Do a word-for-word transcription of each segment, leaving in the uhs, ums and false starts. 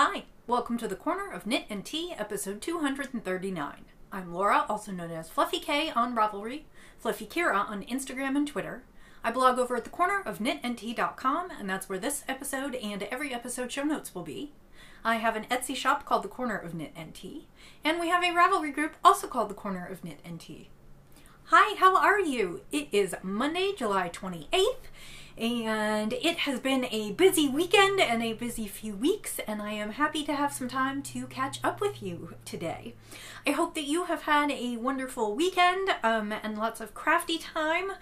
Hi, welcome to the Corner of Knit and Tea, episode two hundred thirty-nine. I'm Laura, also known as Fluffy K on Ravelry, Fluffy Kira on Instagram and Twitter. I blog over at the corner of knit and tea dot com, and that's where this episode and every episode show notes will be. I have an Etsy shop called The Corner of Knit and Tea, and we have a Ravelry group also called The Corner of Knit and Tea. Hi, how are you? It is Monday, July twenty-eighth, and it has been a busy weekend and a busy few weeks, and I am happy to have some time to catch up with you today. I hope that you have had a wonderful weekend um, and lots of crafty time.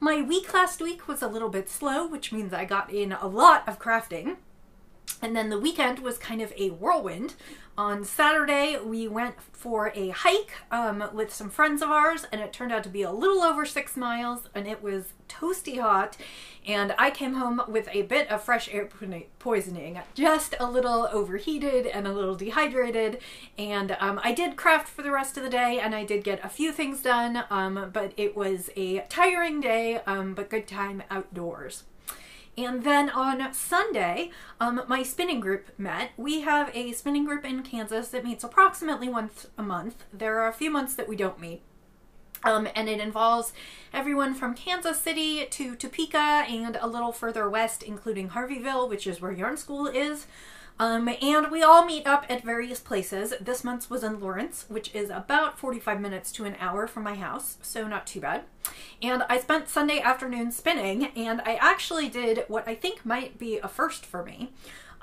My week last week was a little bit slow, which means I got in a lot of crafting. And then the weekend was kind of a whirlwind. On Saturday, we went for a hike um, with some friends of ours, and it turned out to be a little over six miles, and it was toasty hot, and I came home with a bit of fresh air poisoning, just a little overheated and a little dehydrated, and um, I did craft for the rest of the day, and I did get a few things done, um, but it was a tiring day, um, but good time outdoors. And then on Sunday, um, my spinning group met. We have a spinning group in Kansas that meets approximately once a month. There are a few months that we don't meet. Um, and it involves everyone from Kansas City to Topeka and a little further west, including Harveyville, which is where Yarn School is. Um, and we all meet up at various places. This month was in Lawrence, which is about forty-five minutes to an hour from my house, so not too bad. And I spent Sunday afternoon spinning, and I actually did what I think might be a first for me.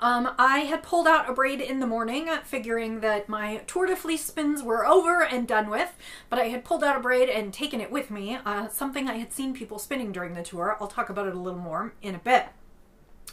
Um, I had pulled out a braid in the morning, figuring that my Tour de Fleece spins were over and done with, but I had pulled out a braid and taken it with me, uh, something I had seen people spinning during the tour. I'll talk about it a little more in a bit.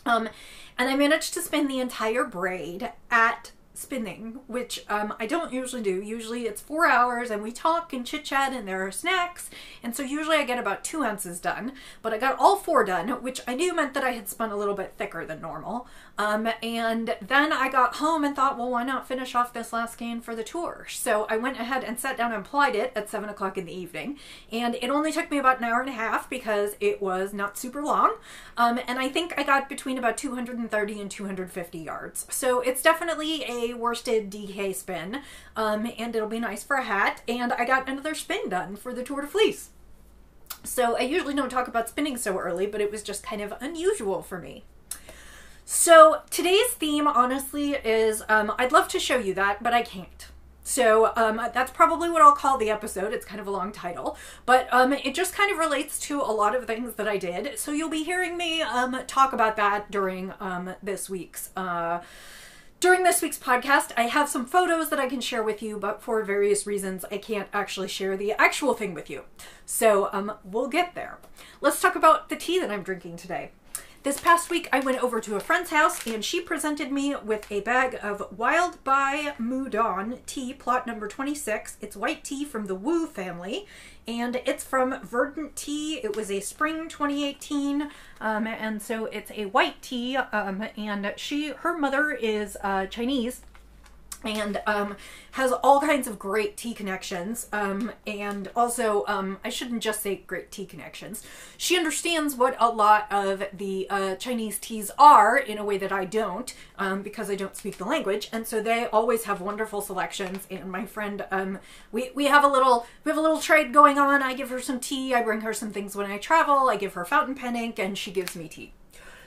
Um, and I managed to spin the entire braid at spinning, which um, I don't usually do. Usually it's four hours and we talk and chit chat and there are snacks. And so usually I get about two ounces done, but I got all four done, which I knew meant that I had spun a little bit thicker than normal. Um, and then I got home and thought, well, why not finish off this last skein for the tour? So I went ahead and sat down and plied it at seven o'clock in the evening. And it only took me about an hour and a half because it was not super long. Um, and I think I got between about two hundred thirty and two hundred fifty yards. So it's definitely a worsted D K spin, um, and it'll be nice for a hat, and I got another spin done for the Tour de Fleece. So I usually don't talk about spinning so early, but it was just kind of unusual for me. So today's theme, honestly, is um, I'd love to show you that, but I can't. So um, that's probably what I'll call the episode. It's kind of a long title, but um, it just kind of relates to a lot of things that I did. So you'll be hearing me um, talk about that during um, this week's uh During this week's podcast. I have some photos that I can share with you, but for various reasons, I can't actually share the actual thing with you. So um, we'll get there. Let's talk about the tea that I'm drinking today. This past week, I went over to a friend's house and she presented me with a bag of Wild Bai Mudan tea, plot number twenty-six. It's white tea from the Wu family, and it's from Verdant Tea. It was a spring twenty eighteen, um, and so it's a white tea, um, and she, her mother is uh, Chinese, and um, has all kinds of great tea connections, um, and also, um, I shouldn't just say great tea connections. She understands what a lot of the uh, Chinese teas are in a way that I don't, um, because I don't speak the language, and so they always have wonderful selections, and my friend, um, we, we have a little, we have a little trade going on. I give her some tea, I bring her some things when I travel, I give her fountain pen ink, and she gives me tea.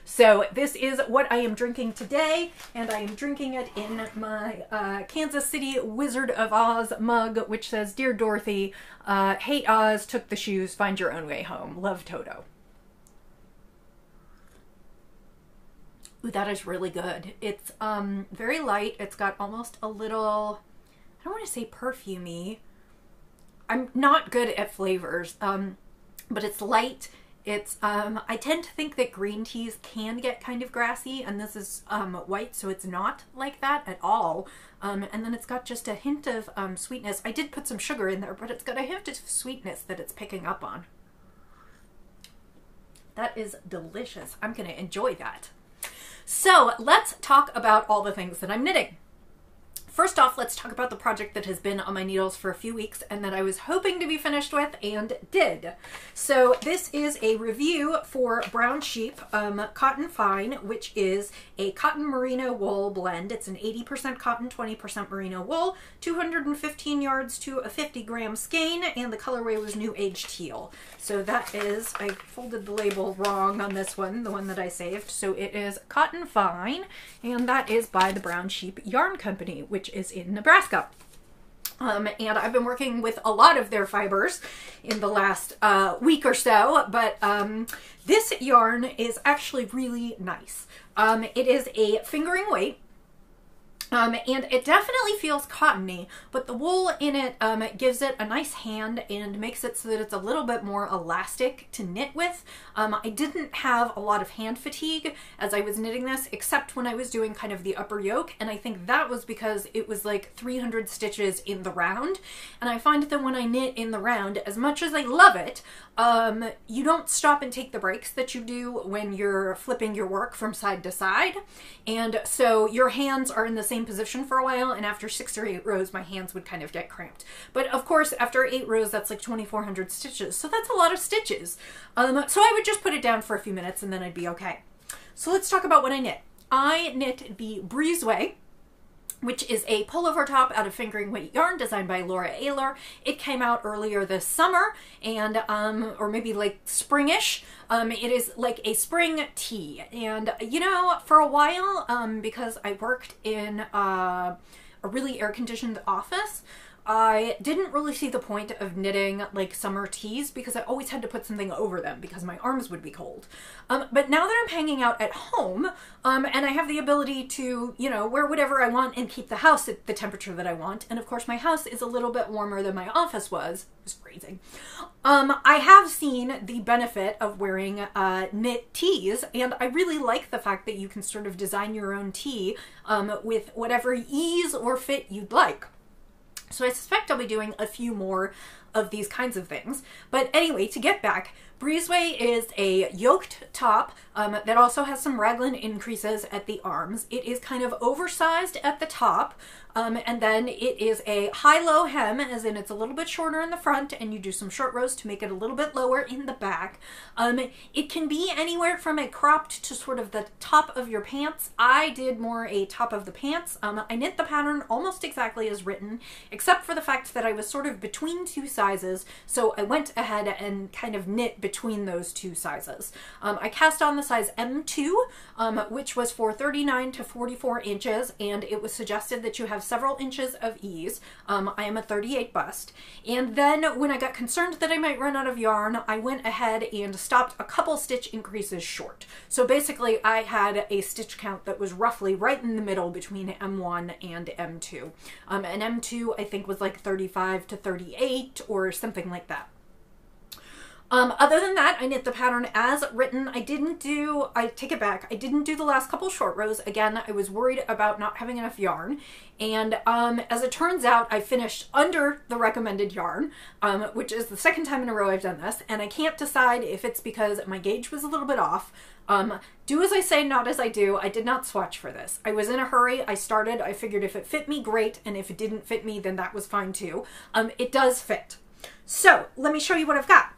So this is what I am drinking today, and I am drinking it in my uh, Kansas City Wizard of Oz mug, which says, Dear Dorothy, uh, hate Oz, took the shoes, find your own way home. Love, Toto. Ooh, that is really good. It's um, very light. It's got almost a little, I don't want to say perfumey. I'm not good at flavors, um, but it's light. It's, um, I tend to think that green teas can get kind of grassy, and this is, um, white, so it's not like that at all. Um, and then it's got just a hint of, um, sweetness. I did put some sugar in there, but it's got a hint of sweetness that it's picking up on. That is delicious. I'm gonna enjoy that. So let's talk about all the things that I'm knitting. First off, let's talk about the project that has been on my needles for a few weeks and that I was hoping to be finished with and did. So this is a review for Brown Sheep um, Cotton Fine, which is a cotton merino wool blend. It's an eighty percent cotton, twenty percent merino wool, two hundred fifteen yards to a fifty gram skein, and the colorway was New Age Teal. So that is, I folded the label wrong on this one, the one that I saved. So it is Cotton Fine, and that is by the Brown Sheep Yarn Company, which which is in Nebraska. Um, and I've been working with a lot of their fibers in the last uh, week or so, but um, this yarn is actually really nice. Um, it is a fingering weight, um, and it definitely feels cottony, but the wool in it um, gives it a nice hand and makes it so that it's a little bit more elastic to knit with. Um, I didn't have a lot of hand fatigue as I was knitting this, except when I was doing kind of the upper yoke, and I think that was because it was like three hundred stitches in the round, and I find that when I knit in the round, as much as I love it, um, you don't stop and take the breaks that you do when you're flipping your work from side to side, and so your hands are in the same position for a while, and after six or eight rows, my hands would kind of get cramped. But of course, after eight rows, that's like twenty-four hundred stitches, so that's a lot of stitches. Um, so I would just put it down for a few minutes and then I'd be okay. So let's talk about what I knit. I knit the Breezeway, which is a pullover top out of fingering weight yarn designed by Laura Ayler. It came out earlier this summer, and um, or maybe like springish. Um, it is like a spring tee, and you know, for a while, um, because I worked in uh, a really air-conditioned office, I didn't really see the point of knitting like summer tees because I always had to put something over them because my arms would be cold. Um, but now that I'm hanging out at home um, and I have the ability to, you know, wear whatever I want and keep the house at the temperature that I want, and of course my house is a little bit warmer than my office was, it was freezing, um, I have seen the benefit of wearing uh, knit tees, and I really like the fact that you can sort of design your own tee um, with whatever ease or fit you'd like. So I suspect I'll be doing a few more of these kinds of things. But anyway, to get back, Breezeway is a yoked top um, that also has some raglan increases at the arms. It is kind of oversized at the top, um, and then it is a high-low hem, as in it's a little bit shorter in the front, and you do some short rows to make it a little bit lower in the back. Um, it can be anywhere from a cropped to sort of the top of your pants. I did more a top of the pants. Um, I knit the pattern almost exactly as written, except for the fact that I was sort of between two sizes, so I went ahead and kind of knit between between those two sizes. Um, I cast on the size M two, um, which was for thirty-nine to forty-four inches, and it was suggested that you have several inches of ease. Um, I am a thirty-eight bust. And then when I got concerned that I might run out of yarn, I went ahead and stopped a couple stitch increases short. So basically I had a stitch count that was roughly right in the middle between M one and M two. Um, and M two I think was like thirty-five to thirty-eight or something like that. Um, other than that, I knit the pattern as written. I didn't do, I take it back, I didn't do the last couple short rows. Again, I was worried about not having enough yarn. And um, as it turns out, I finished under the recommended yarn, um, which is the second time in a row I've done this. And I can't decide if it's because my gauge was a little bit off. Um, do as I say, not as I do. I did not swatch for this. I was in a hurry. I started. I figured if it fit me, great. And if it didn't fit me, then that was fine too. Um, it does fit. So let me show you what I've got.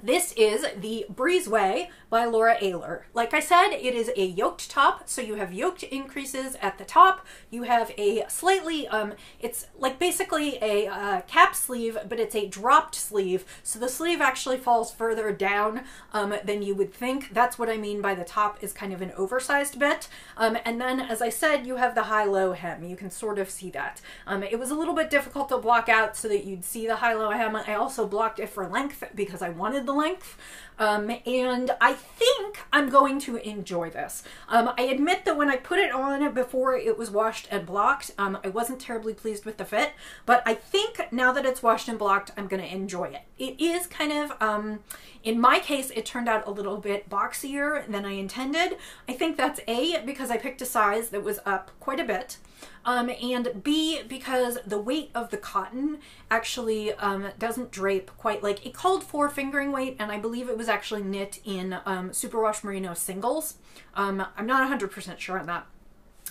This is the Breezeway by Laura Ayler. Like I said, it is a yoked top, so you have yoked increases at the top. You have a slightly, um, it's like basically a uh, cap sleeve, but it's a dropped sleeve, so the sleeve actually falls further down um, than you would think. That's what I mean by the top is kind of an oversized bit. Um, and then, as I said, you have the high-low hem. You can sort of see that. Um, it was a little bit difficult to block out so that you'd see the high-low hem. I also blocked it for length because I wanted the length, um, and I think I'm going to enjoy this. Um, I admit that when I put it on before it was washed and blocked, um, I wasn't terribly pleased with the fit, but I think now that it's washed and blocked, I'm going to enjoy it. It is kind of, um, in my case, it turned out a little bit boxier than I intended. I think that's A, because I picked a size that was up quite a bit, Um, and B, because the weight of the cotton actually um, doesn't drape quite like, it called for fingering weight, and I believe it was actually knit in um, superwash merino singles. Um, I'm not one hundred percent sure on that.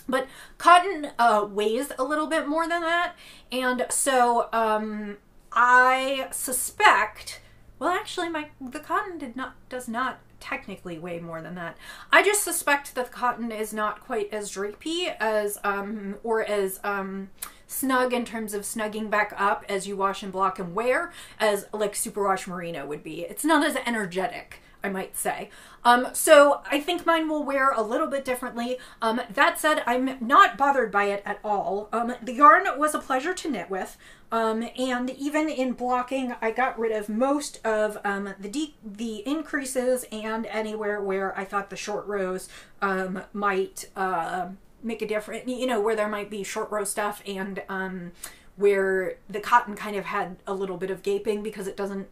But cotton uh, weighs a little bit more than that, and so um, I suspect, well actually my the cotton did not does not technically weigh more than that. I just suspect that the cotton is not quite as drapey as um, or as um, snug in terms of snugging back up as you wash and block and wear as like superwash merino would be. It's not as energetic, I might say. Um, so I think mine will wear a little bit differently. Um, that said, I'm not bothered by it at all. Um, the yarn was a pleasure to knit with. Um, and even in blocking, I got rid of most of um, the de the increases and anywhere where I thought the short rows um, might uh, make a difference, you know, where there might be short row stuff and um, where the cotton kind of had a little bit of gaping because it doesn't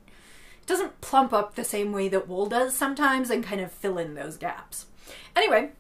doesn't plump up the same way that wool does sometimes and kind of fill in those gaps. Anyway,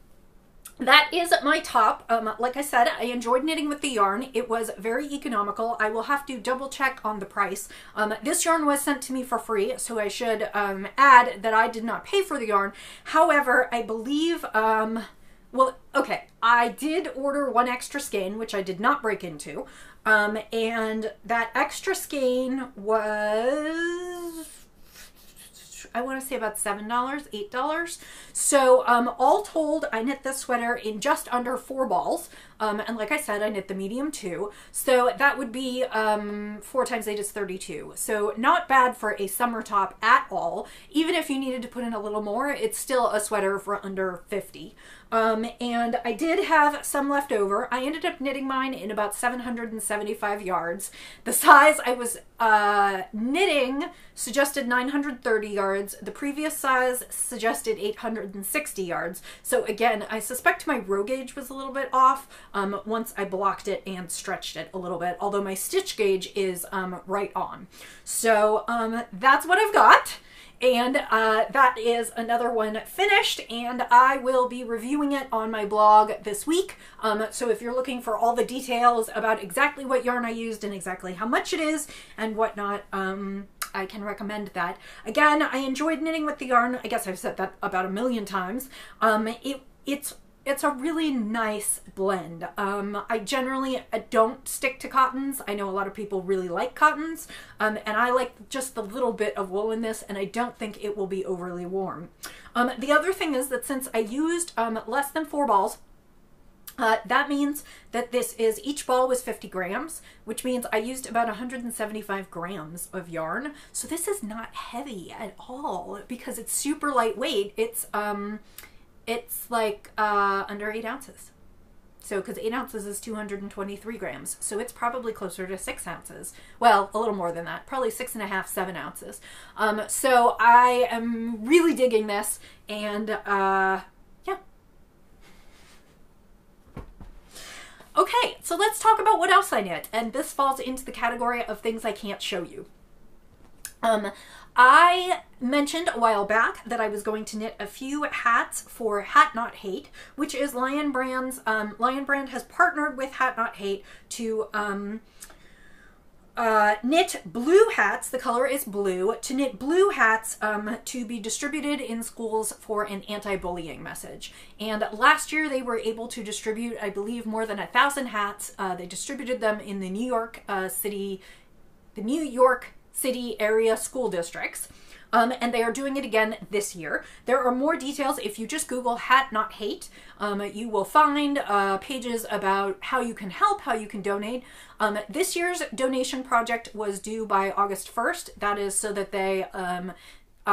that is my top. Um, like I said, I enjoyed knitting with the yarn. It was very economical. I will have to double check on the price. Um, this yarn was sent to me for free, so I should um, add that I did not pay for the yarn. However, I believe, um, well, okay, I did order one extra skein, which I did not break into. Um, and that extra skein was... I want to say about seven dollars, eight dollars. So um, all told, I knit this sweater in just under four balls. Um, and like I said, I knit the medium too. So that would be um, four times eight is thirty-two. So not bad for a summer top at all. Even if you needed to put in a little more, it's still a sweater for under fifty. Um, and I did have some left over. I ended up knitting mine in about seven hundred seventy-five yards. The size I was uh, knitting suggested nine hundred thirty yards. The previous size suggested eight hundred sixty yards. So again, I suspect my row gauge was a little bit off. Um, once I blocked it and stretched it a little bit, although my stitch gauge is um, right on. So um, that's what I've got. And uh, that is another one finished, and I will be reviewing it on my blog this week. Um, so if you're looking for all the details about exactly what yarn I used and exactly how much it is and whatnot, um, I can recommend that. Again, I enjoyed knitting with the yarn. I guess I've said that about a million times. Um, it, it's It's a really nice blend. Um, I generally don't stick to cottons. I know a lot of people really like cottons, um, and I like just the little bit of wool in this, and I don't think it will be overly warm. Um, the other thing is that since I used um, less than four balls, Uh, that means that this is, each ball was fifty grams, which means I used about one hundred seventy-five grams of yarn. So this is not heavy at all because it's super lightweight. It's, um, It's like uh, under eight ounces. So, because eight ounces is two hundred twenty-three grams. So it's probably closer to six ounces. Well, a little more than that, probably six and a half, seven ounces. Um, so I am really digging this, and uh, yeah. Okay, so let's talk about what else I knit. And this falls into the category of things I can't show you. Um, I mentioned a while back that I was going to knit a few hats for Hat Not Hate, which is Lion Brand's, um, Lion Brand has partnered with Hat Not Hate to, um, Uh, knit blue hats, the color is blue, to knit blue hats um, to be distributed in schools for an anti-bullying message. And last year they were able to distribute, I believe, more than a thousand hats. Uh, they distributed them in the New York uh, City, the New York City area school districts. Um, and they are doing it again this year. There are more details if you just Google Hat Not Hate. Um, you will find uh, pages about how you can help, how you can donate. Um, this year's donation project was due by August first. That is so that they, um,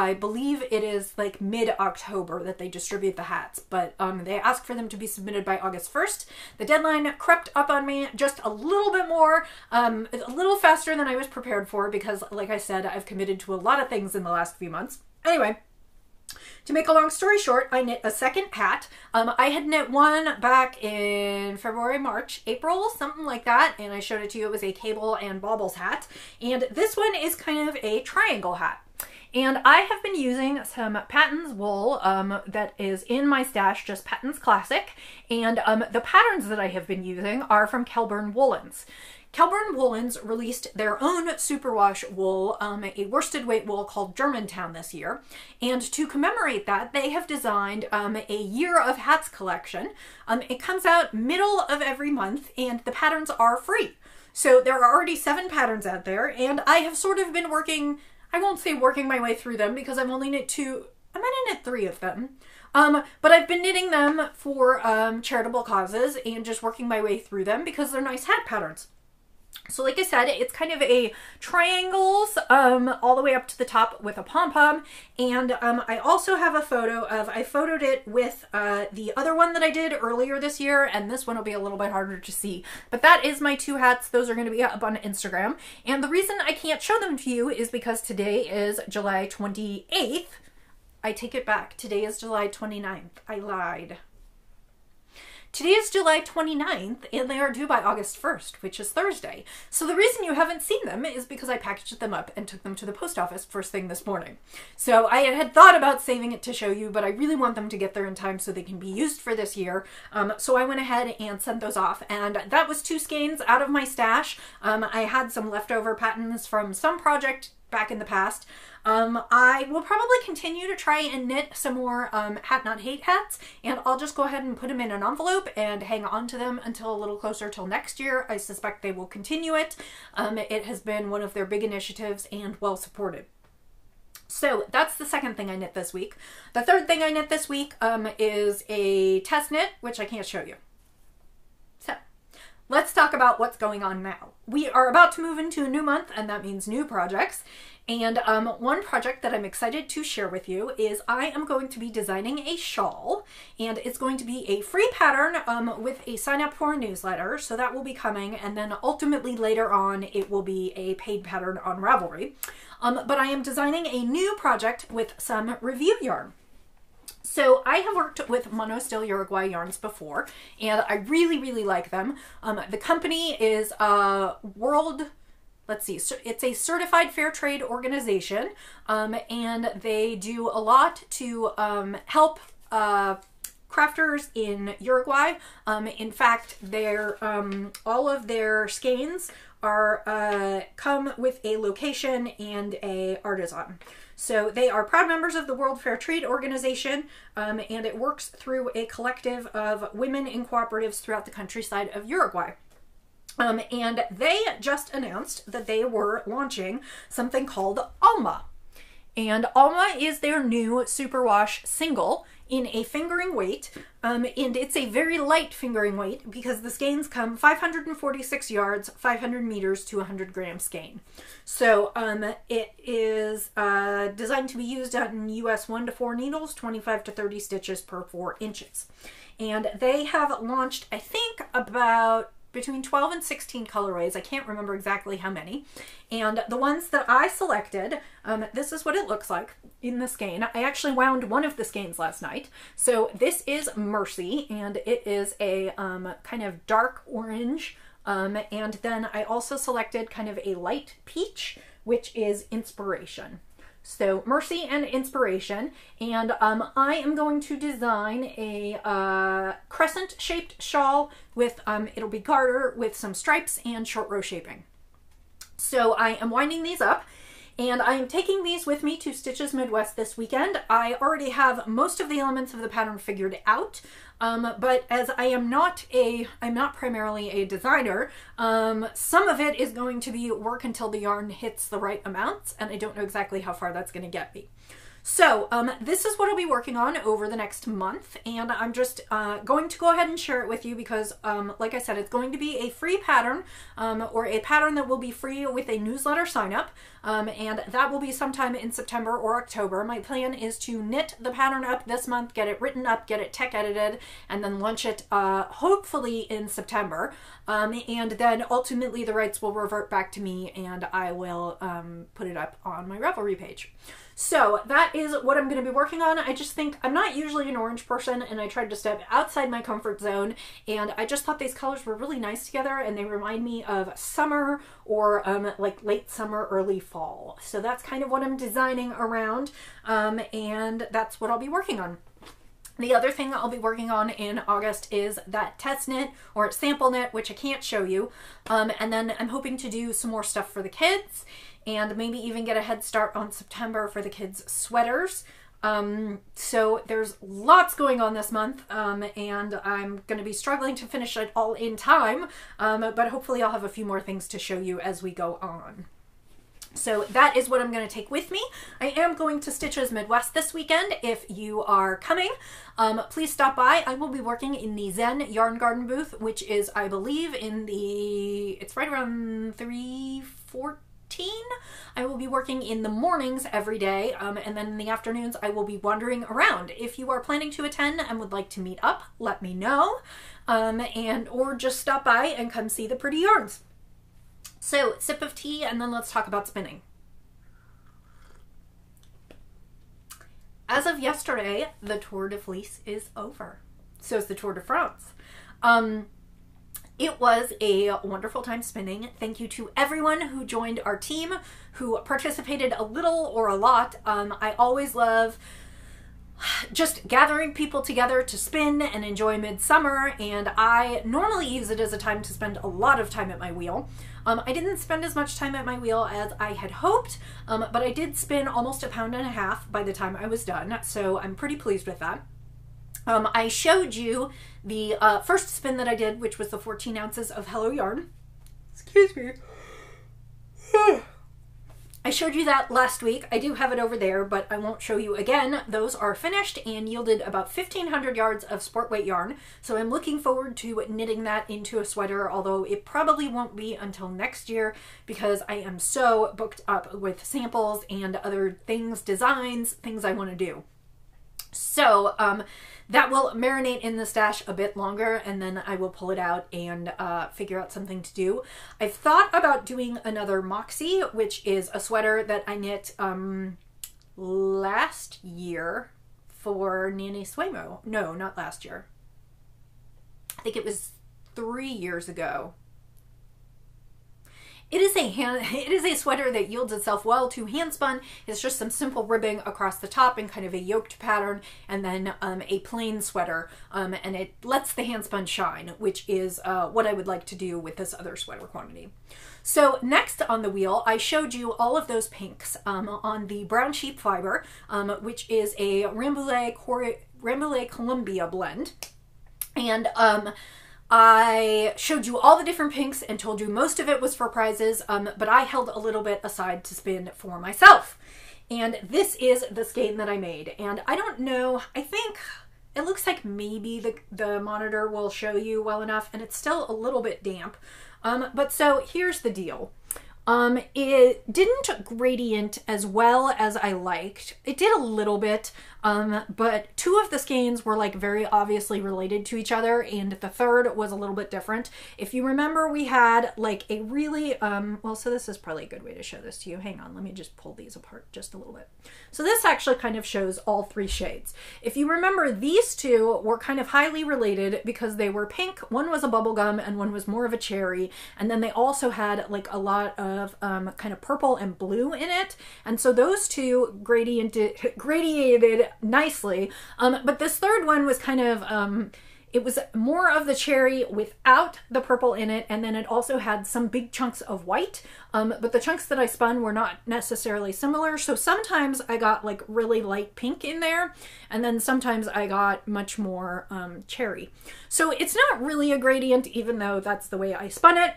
I believe it is like mid-October that they distribute the hats, but um, they asked for them to be submitted by August first. The deadline crept up on me just a little bit more, um, a little faster than I was prepared for because, like I said, I've committed to a lot of things in the last few months. Anyway, to make a long story short, I knit a second hat. Um, I had knit one back in February, March, April, something like that, and I showed it to you. It was a cable and baubles hat, and this one is kind of a triangle hat. And I have been using some Patons wool um, that is in my stash, just Patons Classic. And um, the patterns that I have been using are from Kelbourne Woolens. Kelbourne Woolens released their own superwash wool, um, a worsted weight wool called Germantown this year, and to commemorate that, they have designed um, a year of hats collection. Um, it comes out middle of every month, and the patterns are free. So there are already seven patterns out there, and I have sort of been working, I won't say working my way through them because I've only knit two, I might have knit three of them. Um, but I've been knitting them for um, charitable causes and just working my way through them because they're nice hat patterns. So like I said, it's kind of a triangles um, all the way up to the top with a pom-pom. And um, I also have a photo of, I photoed it with uh, the other one that I did earlier this year, and this one will be a little bit harder to see. But that is my two hats. Those are going to be up on Instagram. And the reason I can't show them to you is because today is July twenty-eighth. I take it back. Today is July twenty-ninth. I lied. Today is July twenty-ninth, and they are due by August first, which is Thursday. So the reason you haven't seen them is because I packaged them up and took them to the post office first thing this morning. So I had thought about saving it to show you, but I really want them to get there in time so they can be used for this year. Um, so I went ahead and sent those off, and that was two skeins out of my stash. Um, I had some leftover patterns from some project back in the past. Um, I will probably continue to try and knit some more um, Hat Not Hate hats, and I'll just go ahead and put them in an envelope and hang on to them until a little closer till next year. I suspect they will continue it. Um, it has been one of their big initiatives and well supported. So that's the second thing I knit this week. The third thing I knit this week um, is a test knit, which I can't show you. Let's talk about what's going on now. We are about to move into a new month, and that means new projects. And um, one project that I'm excited to share with you is I am going to be designing a shawl, and it's going to be a free pattern um, with a sign up for a newsletter. So that will be coming, and then ultimately later on it will be a paid pattern on Ravelry. Um, but I am designing a new project with some review yarn. So I have worked with Monostil Uruguay Yarns before, and I really, really like them. Um, the company is a world, let's see, so it's a certified fair trade organization, um, and they do a lot to um, help uh, crafters in Uruguay. Um, in fact, their um, all of their skeins are uh, come with a location and a artisan. So they are proud members of the World Fair Trade Organization, um, and it works through a collective of women in cooperatives throughout the countryside of Uruguay. Um, and they just announced that they were launching something called Alma. And Alma is their new superwash single in a fingering weight, um, and it's a very light fingering weight because the skeins come five hundred forty-six yards, five hundred meters to one hundred gram skein. So um, it is uh, designed to be used on U S one to four needles, twenty-five to thirty stitches per four inches. And they have launched, I think, about between twelve and sixteen colorways. I can't remember exactly how many. And the ones that I selected, um, this is what it looks like in the skein. I actually wound one of the skeins last night. So this is Mercy, and it is a um, kind of dark orange. Um, and then I also selected kind of a light peach, which is Inspiration. So Mercy and Inspiration, and um, I am going to design a uh, crescent-shaped shawl with, um, it'll be garter with some stripes and short row shaping. So I am winding these up, and I am taking these with me to Stitches Midwest this weekend. I already have most of the elements of the pattern figured out, um, but as I am not a, I'm not primarily a designer, um, some of it is going to be work until the yarn hits the right amounts, and I don't know exactly how far that's going to get me. So um, this is what I'll be working on over the next month, and I'm just uh, going to go ahead and share it with you because, um, like I said, it's going to be a free pattern, um, or a pattern that will be free with a newsletter sign-up, um, and that will be sometime in September or October. My plan is to knit the pattern up this month, get it written up, get it tech edited, and then launch it uh, hopefully in September, um, and then ultimately the rights will revert back to me, and I will um, put it up on my Ravelry page. So that is what I'm going to be working on. I just think I'm not usually an orange person, and I tried to step outside my comfort zone, and I just thought these colors were really nice together, and they remind me of summer or um, like late summer, early fall. So that's kind of what I'm designing around, um, and that's what I'll be working on. The other thing that I'll be working on in August is that test knit or sample knit, which I can't show you. Um, and then I'm hoping to do some more stuff for the kids and maybe even get a head start on September for the kids' sweaters. Um, so there's lots going on this month, um, and I'm going to be struggling to finish it all in time, um, but hopefully I'll have a few more things to show you as we go on. So that is what I'm going to take with me. I am going to Stitches Midwest this weekend. If you are coming, um, please stop by. I will be working in the Zen Yarn Garden booth, which is, I believe, in the, it's right around three fourteen. I will be working in the mornings every day, um, and then in the afternoons I will be wandering around. If you are planning to attend and would like to meet up, let me know, um, and or just stop by and come see the pretty yarns. So, sip of tea, and then let's talk about spinning. As of yesterday, the Tour de Fleece is over. So is the Tour de France. Um, It was a wonderful time spinning. Thank you to everyone who joined our team, who participated a little or a lot. Um, I always love just gathering people together to spin and enjoy midsummer, and I normally use it as a time to spend a lot of time at my wheel. Um, I didn't spend as much time at my wheel as I had hoped, um, but I did spin almost a pound and a half by the time I was done, so I'm pretty pleased with that. Um, I showed you the uh, first spin that I did, which was the fourteen ounces of Hello Yarn. Excuse me. I showed you that last week. I do have it over there, but I won't show you again. Those are finished and yielded about fifteen hundred yards of sport weight yarn. So I'm looking forward to knitting that into a sweater, although it probably won't be until next year because I am so booked up with samples and other things, designs, things I want to do. So, um, that will marinate in the stash a bit longer, and then I will pull it out and uh, figure out something to do. I've thought about doing another Moxie, which is a sweater that I knit um, last year for Nene Suemo. No, not last year. I think it was three years ago. It is a hand, it is a sweater that yields itself well to handspun. It's just some simple ribbing across the top and kind of a yoked pattern, and then um, a plain sweater, um, and it lets the handspun shine, which is uh, what I would like to do with this other sweater quantity. So next on the wheel, I showed you all of those pinks um, on the Brown Sheep fiber, um, which is a Rambouillet, Rambouillet Columbia blend, and um, I showed you all the different pinks and told you most of it was for prizes, um, but I held a little bit aside to spin for myself. And this is the skein that I made. And I don't know, I think it looks like maybe the, the monitor will show you well enough, and it's still a little bit damp. Um, but so here's the deal. Um, it didn't gradient as well as I liked. It did a little bit, um, but two of the skeins were like very obviously related to each other, and the third was a little bit different. If you remember, we had like a really, um, well, so this is probably a good way to show this to you. Hang on, let me just pull these apart just a little bit. So this actually kind of shows all three shades. If you remember, these two were kind of highly related because they were pink. One was a bubblegum and one was more of a cherry. And then they also had like a lot of Of, um, kind of purple and blue in it, and so those two gradiented, gradiated nicely, um, but this third one was kind of um, it was more of the cherry without the purple in it, and then it also had some big chunks of white, um, but the chunks that I spun were not necessarily similar, so sometimes I got like really light pink in there, and then sometimes I got much more um, cherry. So it's not really a gradient, even though that's the way I spun it.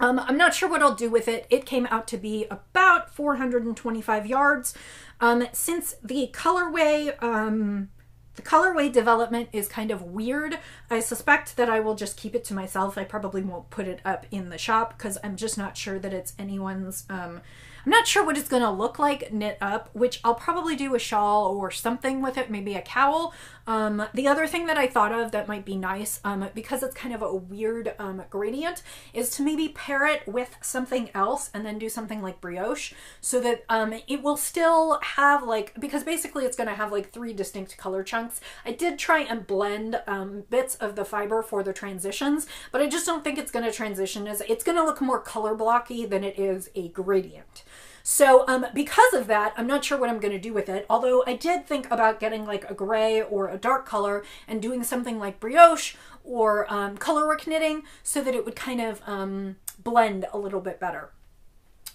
Um, I'm not sure what I'll do with it. It came out to be about four hundred twenty-five yards. Um, since the colorway, um, the colorway development is kind of weird, I suspect that I will just keep it to myself. I probably won't put it up in the shop because I'm just not sure that it's anyone's, um, I'm not sure what it's going to look like knit up, which I'll probably do a shawl or something with it, maybe a cowl. Um, the other thing that I thought of that might be nice, um, because it's kind of a weird um, gradient, is to maybe pair it with something else and then do something like brioche, so that um, it will still have like, because basically it's going to have like three distinct color chunks. I did try and blend um, bits of the fiber for the transitions, but I just don't think it's going to transition as, it's going to look more color blocky than it is a gradient. So um, because of that, I'm not sure what I'm going to do with it, although I did think about getting like a gray or a dark color and doing something like brioche or um, colorwork knitting so that it would kind of um, blend a little bit better.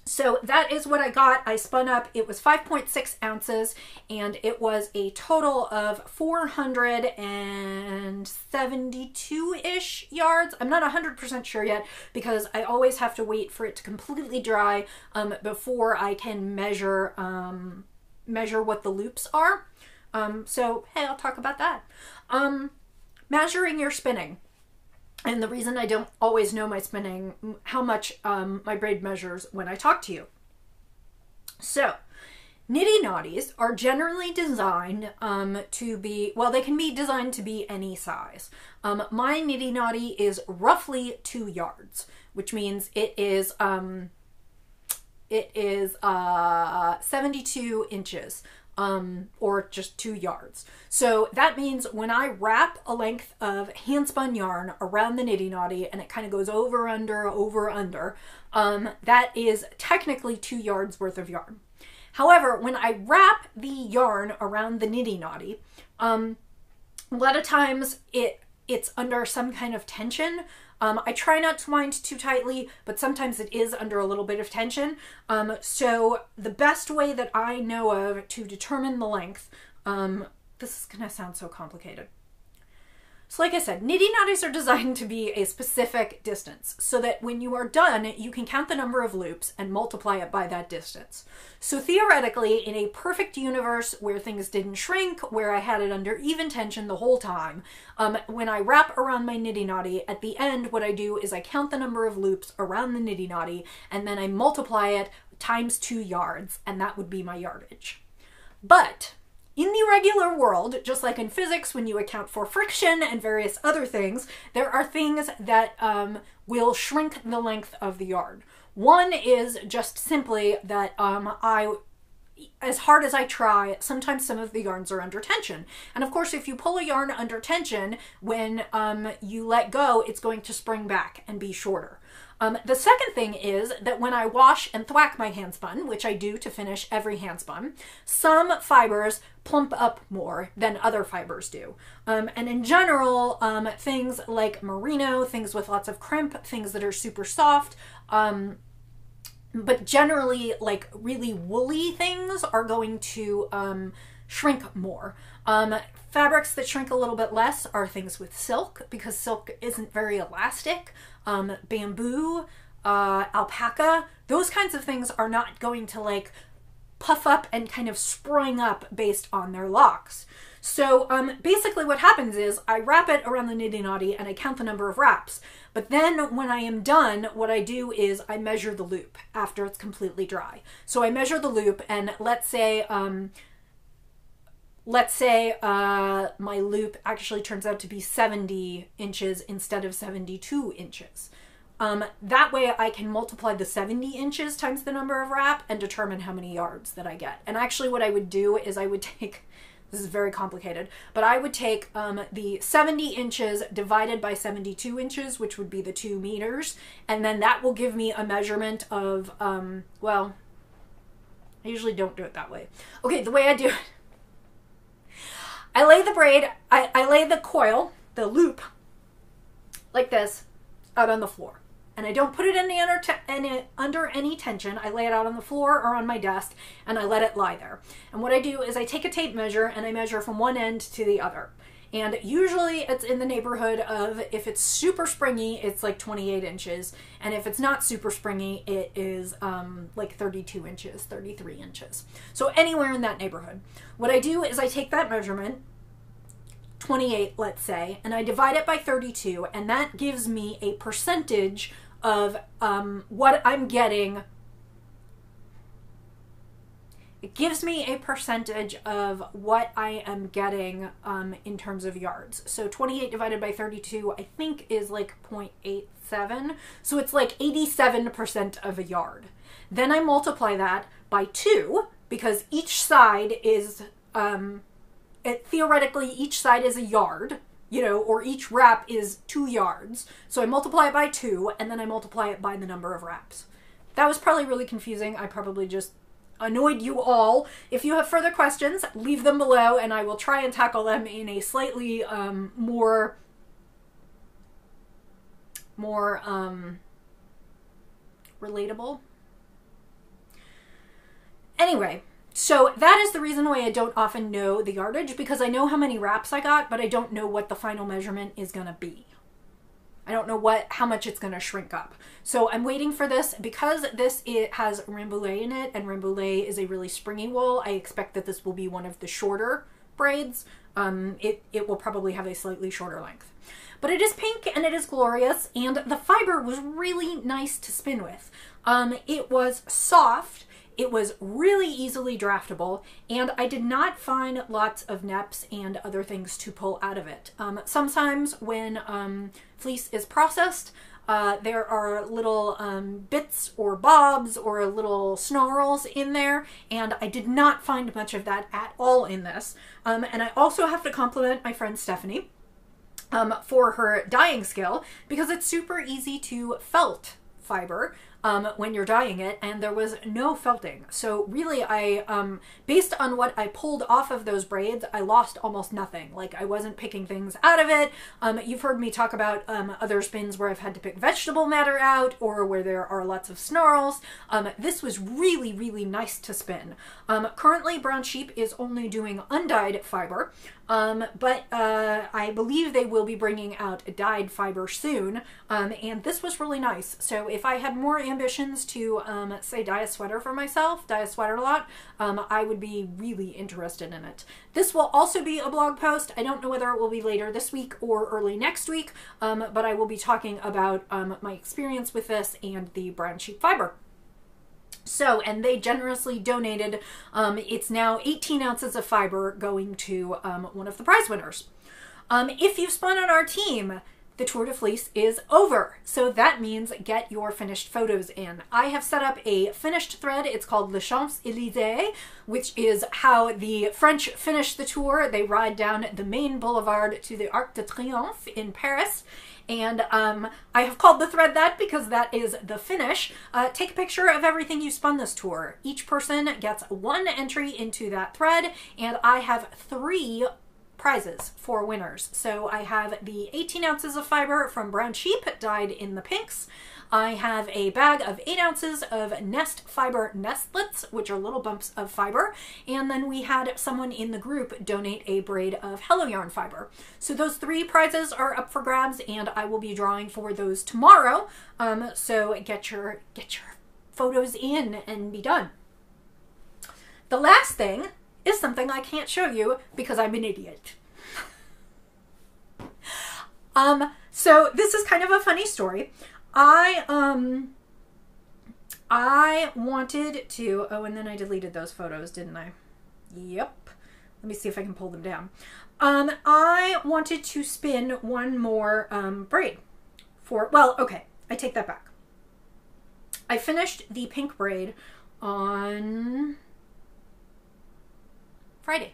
So that is what I got. I spun up, it was five point six ounces, and it was a total of four hundred seventy-two-ish yards. I'm not one hundred percent sure yet because I always have to wait for it to completely dry um, before I can measure, um, measure what the loops are. Um, so, hey, I'll talk about that. Um, measuring your spinning. And the reason I don't always know my spinning, how much um, my braid measures when I talk to you. So, nitty-naughties are generally designed um, to be, well, they can be designed to be any size. Um, my nitty-naughty is roughly two yards, which means it is, um, it is uh, seventy-two inches. Um, or just two yards. So that means when I wrap a length of handspun yarn around the nitty naughty and it kind of goes over, under, over, under, um, that is technically two yards worth of yarn. However, when I wrap the yarn around the nitty naughty, um, a lot of times it it's under some kind of tension. Um, I try not to wind too tightly, but sometimes it is under a little bit of tension. Um, so the best way that I know of to determine the length, um, this is gonna sound so complicated. So like I said, nitty-naughties are designed to be a specific distance so that when you are done, you can count the number of loops and multiply it by that distance. So theoretically, in a perfect universe where things didn't shrink, where I had it under even tension the whole time, um, when I wrap around my nitty-naughty, at the end, what I do is I count the number of loops around the nitty-naughty, and then I multiply it times two yards, and that would be my yardage. But in the regular world, just like in physics, when you account for friction and various other things, there are things that um, will shrink the length of the yarn. One is just simply that um, I, as hard as I try, sometimes some of the yarns are under tension. And of course, if you pull a yarn under tension, when um, you let go, it's going to spring back and be shorter. Um, the second thing is that when I wash and thwack my handspun, which I do to finish every handspun, some fibers plump up more than other fibers do. Um, and in general, um, things like merino, things with lots of crimp, things that are super soft, um, but generally like really woolly things are going to um, shrink more. Um, fabrics that shrink a little bit less are things with silk, because silk isn't very elastic. Um, bamboo, uh, alpaca, those kinds of things are not going to like puff up and kind of spring up based on their locks. So um, basically what happens is I wrap it around the nitty-naughty and I count the number of wraps. But then when I am done, what I do is I measure the loop after it's completely dry. So I measure the loop, and let's say um, Let's say uh, my loop actually turns out to be seventy inches instead of seventy-two inches. Um, that way I can multiply the seventy inches times the number of wrap and determine how many yards that I get. And actually what I would do is I would take, this is very complicated, but I would take um, the seventy inches divided by seventy-two inches, which would be the two meters. And then that will give me a measurement of, um, well, I usually don't do it that way. Okay, the way I do it. I lay the braid, I, I lay the coil, the loop, like this, out on the floor. And I don't put it in the under, any, under any tension. I lay it out on the floor or on my desk, and I let it lie there. And what I do is I take a tape measure, and I measure from one end to the other. And usually it's in the neighborhood of, if it's super springy, it's like twenty-eight inches. And if it's not super springy, it is um, like thirty-two inches, thirty-three inches. So anywhere in that neighborhood. What I do is I take that measurement, twenty-eight, let's say, and I divide it by thirty-two. And that gives me a percentage of um, what I'm getting. It gives me a percentage of what I am getting um, in terms of yards. So twenty-eight divided by thirty-two, I think, is like zero point eight seven. So it's like eighty-seven percent of a yard. Then I multiply that by two, because each side is, um, it, theoretically, each side is a yard, you know, or each wrap is two yards. So I multiply it by two, and then I multiply it by the number of wraps. That was probably really confusing. I probably just annoyed you all. If you have further questions, leave them below and I will try and tackle them in a slightly um, more, more um, relatable. Anyway, so that is the reason why I don't often know the yardage, because I know how many wraps I got, but I don't know what the final measurement is going to be. I don't know what how much it's going to shrink up. So I'm waiting for this. Because this it has Rambouillet in it, and Rambouillet is a really springy wool, I expect that this will be one of the shorter braids. Um, it, it will probably have a slightly shorter length. But it is pink and it is glorious, and the fiber was really nice to spin with. Um, it was soft. It was really easily draftable, and I did not find lots of neps and other things to pull out of it. Um, sometimes when um, fleece is processed, uh, there are little um, bits or bobs or little snarls in there, and I did not find much of that at all in this. Um, and I also have to compliment my friend Stephanie um, for her dyeing skill, because it's super easy to felt fiber Um, when you're dyeing it, and there was no felting. So really, I, um, based on what I pulled off of those braids, I lost almost nothing. Like, I wasn't picking things out of it. Um, you've heard me talk about um, other spins where I've had to pick vegetable matter out, or where there are lots of snarls. Um, this was really, really nice to spin. Um, currently, Brown Sheep is only doing undyed fiber, um, but uh, I believe they will be bringing out dyed fiber soon, um, and this was really nice. So if I had more ambitions to um, say dye a sweater for myself, dye a sweater a lot, um, I would be really interested in it. This will also be a blog post. I don't know whether it will be later this week or early next week, um, but I will be talking about um, my experience with this and the Brown Sheep fiber. So, and they generously donated, um, it's now eighteen ounces of fiber going to um, one of the prize winners. Um, if you've spun on our team, the Tour de Fleece is over, so that means get your finished photos in. I have set up a finished thread. It's called Le Champs-Élysées, which is how the French finish the tour. They ride down the main boulevard to the Arc de Triomphe in Paris. And um, I have called the thread that because that is the finish. Uh, take a picture of everything you spun this tour. Each person gets one entry into that thread, and I have three prizes for winners. So I have the eighteen ounces of fiber from Brown Sheep dyed in the pinks. I have a bag of eight ounces of nest fiber nestlets, which are little bumps of fiber. And then we had someone in the group donate a braid of Hello Yarn fiber. So those three prizes are up for grabs, and I will be drawing for those tomorrow. Um, so get your, get your photos in and be done. The last thing is something I can't show you because I'm an idiot. um, so this is kind of a funny story. I, um, I wanted to, oh, and then I deleted those photos, didn't I? Yep. Let me see if I can pull them down. Um, I wanted to spin one more, um, braid for, well, okay, I take that back. I finished the pink braid on Friday.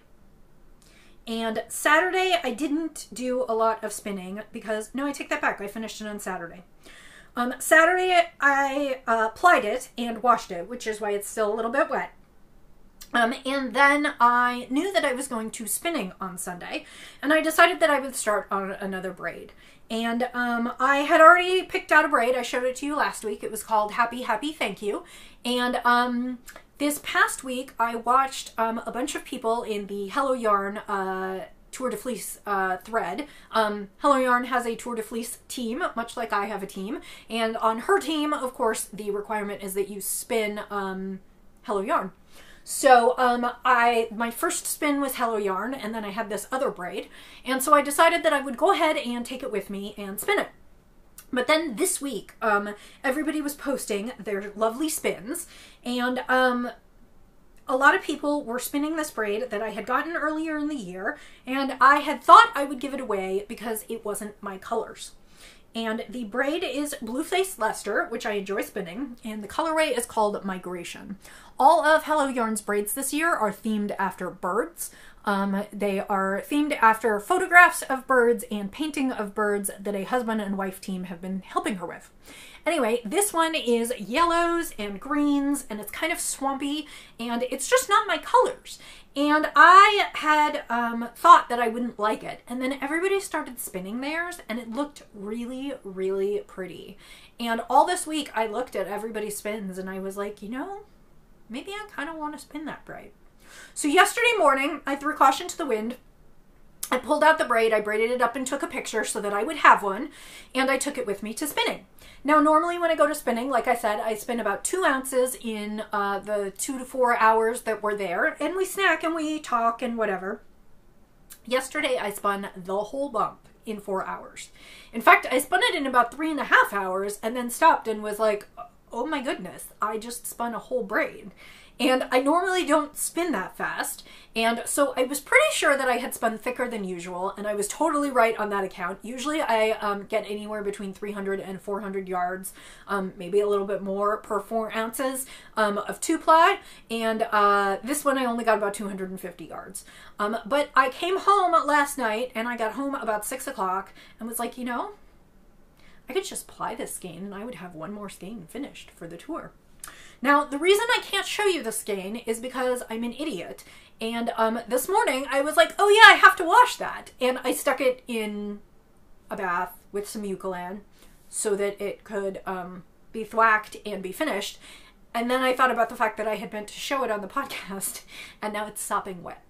And Saturday, I didn't do a lot of spinning because, no, I take that back. I finished it on Saturday. Um, Saturday, I uh, plied it and washed it, which is why it's still a little bit wet. Um, and then I knew that I was going to spinning on Sunday, and I decided that I would start on another braid. And um, I had already picked out a braid. I showed it to you last week. It was called Happy, Happy, Thank You. And um, this past week, I watched um, a bunch of people in the Hello Yarn uh, Tour de Fleece uh, thread. Um, Hello Yarn has a Tour de Fleece team, much like I have a team. And on her team, of course, the requirement is that you spin um, Hello Yarn. So um, I, my first spin was Hello Yarn, and then I had this other braid. And so I decided that I would go ahead and take it with me and spin it. But then this week, um, everybody was posting their lovely spins, and um, a lot of people were spinning this braid that I had gotten earlier in the year, and I had thought I would give it away because it wasn't my colors. And the braid is Blueface Leicester, which I enjoy spinning, and the colorway is called Migration. All of Hello Yarn's braids this year are themed after birds. Um, they are themed after photographs of birds and painting of birds that a husband and wife team have been helping her with. Anyway, this one is yellows and greens, and it's kind of swampy, and it's just not my colors. And I had um, thought that I wouldn't like it, and then everybody started spinning theirs, and it looked really, really pretty. And all this week, I looked at everybody's spins, and I was like, you know, maybe I kind of want to spin that braid. So yesterday morning, I threw caution to the wind. I pulled out the braid, I braided it up and took a picture so that I would have one, and I took it with me to spinning. Now, normally when I go to spinning, like I said, I spin about two ounces in uh, the two to four hours that we're there, and we snack and we talk and whatever. Yesterday, I spun the whole bump in four hours. In fact, I spun it in about three and a half hours and then stopped and was like, oh my goodness, I just spun a whole braid. And I normally don't spin that fast, and so I was pretty sure that I had spun thicker than usual, and I was totally right on that account. Usually I um, get anywhere between three hundred and four hundred yards, um, maybe a little bit more per four ounces um, of two-ply, and uh, this one I only got about two hundred fifty yards. Um, but I came home last night, and I got home about six o'clock, and was like, you know, I could just ply this skein, and I would have one more skein finished for the tour. Now, the reason I can't show you the skein is because I'm an idiot, and um, this morning I was like, oh yeah, I have to wash that, and I stuck it in a bath with some Eucalan so that it could um, be thwacked and be finished, and then I thought about the fact that I had meant to show it on the podcast, and now it's sopping wet.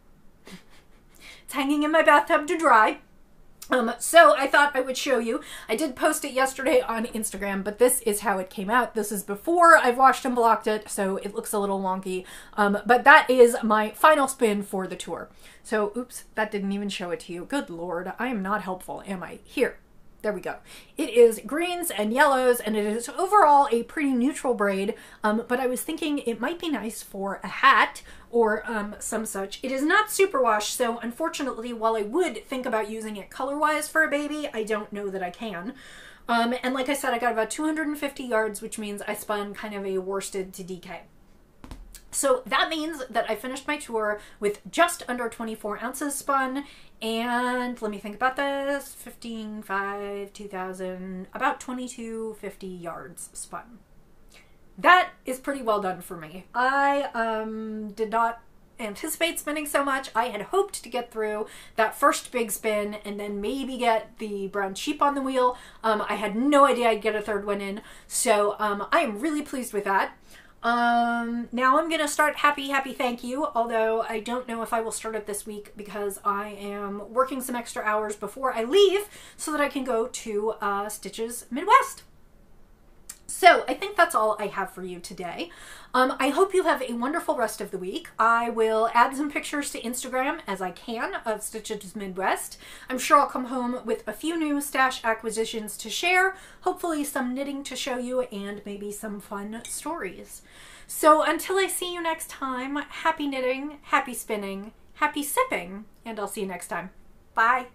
It's hanging in my bathtub to dry. Um, so I thought I would show you. I did post it yesterday on Instagram, but this is how it came out. This is before I've washed and blocked it, so it looks a little wonky. Um, but that is my final spin for the tour. So, oops, that didn't even show it to you. Good Lord, I am not helpful, am I? Here. There we go. It is greens and yellows, and it is overall a pretty neutral braid, um, but I was thinking it might be nice for a hat or um, some such. It is not superwash, so unfortunately, while I would think about using it color-wise for a baby, I don't know that I can. Um, and like I said, I got about two hundred fifty yards, which means I spun kind of a worsted to D K. So that means that I finished my tour with just under twenty-four ounces spun, and let me think about this, fifteen, five, two thousand, about twenty-two fifty yards spun. That is pretty well done for me. I um, did not anticipate spinning so much. I had hoped to get through that first big spin and then maybe get the brown sheep on the wheel. Um, I had no idea I'd get a third one in, so um, I am really pleased with that. Um, now I'm gonna start happy, happy thank you, although I don't know if I will start it this week because I am working some extra hours before I leave so that I can go to uh, Stitches Midwest. So I think that's all I have for you today. Um, I hope you have a wonderful rest of the week. I will add some pictures to Instagram as I can of Stitches Midwest. I'm sure I'll come home with a few new stash acquisitions to share, hopefully some knitting to show you, and maybe some fun stories. So until I see you next time, happy knitting, happy spinning, happy sipping, and I'll see you next time. Bye.